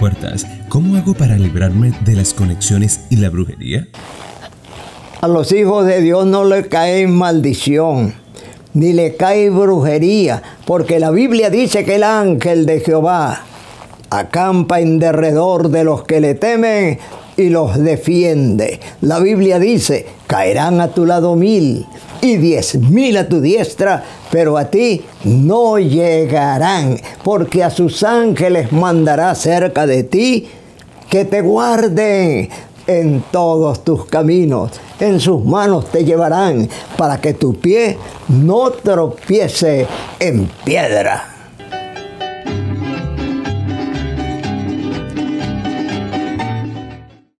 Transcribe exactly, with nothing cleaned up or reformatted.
Puertas. ¿Cómo hago para librarme de las conexiones y la brujería? A los hijos de Dios no le cae maldición, ni le cae brujería, porque la Biblia dice que el ángel de Jehová acampa en derredor de los que le temen y los defiende. La Biblia dice, caerán a tu lado mil y diez mil a tu diestra, pero a ti no llegarán, porque a sus ángeles mandará cerca de ti que te guarden en todos tus caminos. En sus manos te llevarán para que tu pie no tropiece en piedra.